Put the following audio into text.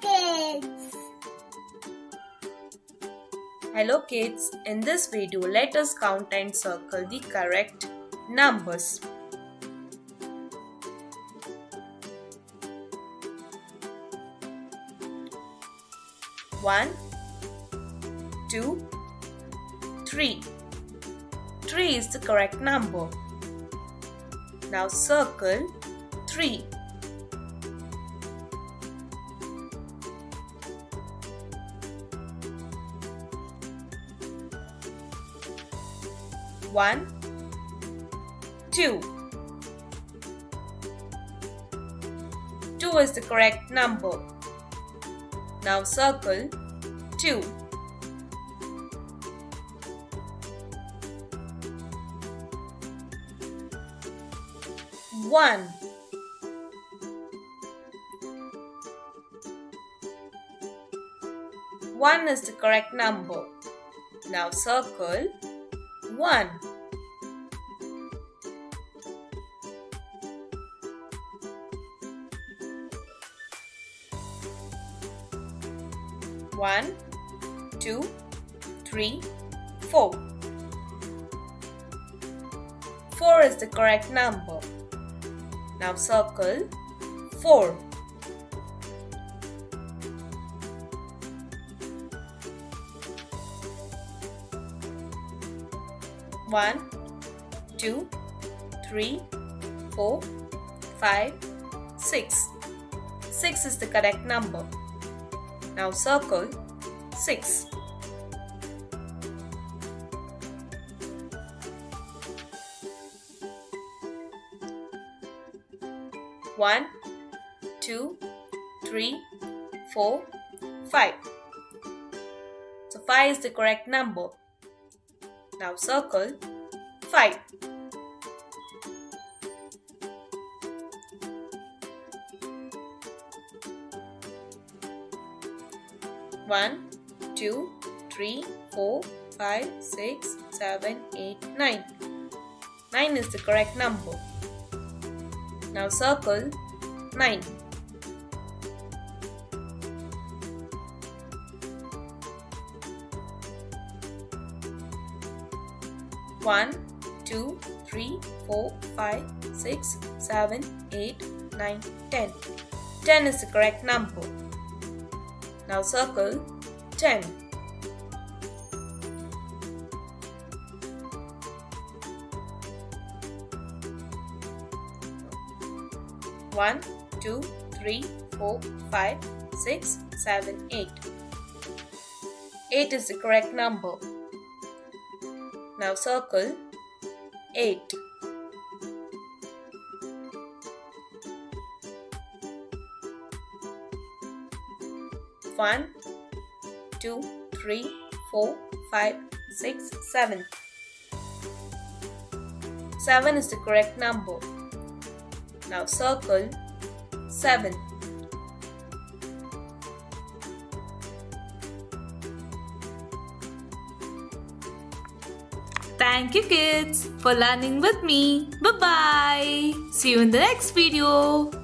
Kids. Hello kids, in this video let us count and circle the correct numbers. One, two, three. Three is the correct number. Now circle 3. One, two. Two is the correct number. Now circle 2. One, one is the correct number. Now circle 1. One, two, three, four. Four is the correct number. Now circle 4. One, two, three, four, five, six. Six is the correct number. Now circle 6. One, two, three, four, five. So 5 is the correct number. Now circle 5. One, two, three, four, five, six, seven, eight, 9. 9 is the correct number. Now circle 9. One, two, three, four, five, six, seven, eight, 9, 10. 10 is the correct number. Now circle 10. One, two, three, four, five, six, seven, 8. 8 is the correct number. Now circle 8. One, two, three, four, five, six, 7. 7 is the correct number. Now circle 7. Thank you kids for learning with me. Bye bye. See you in the next video.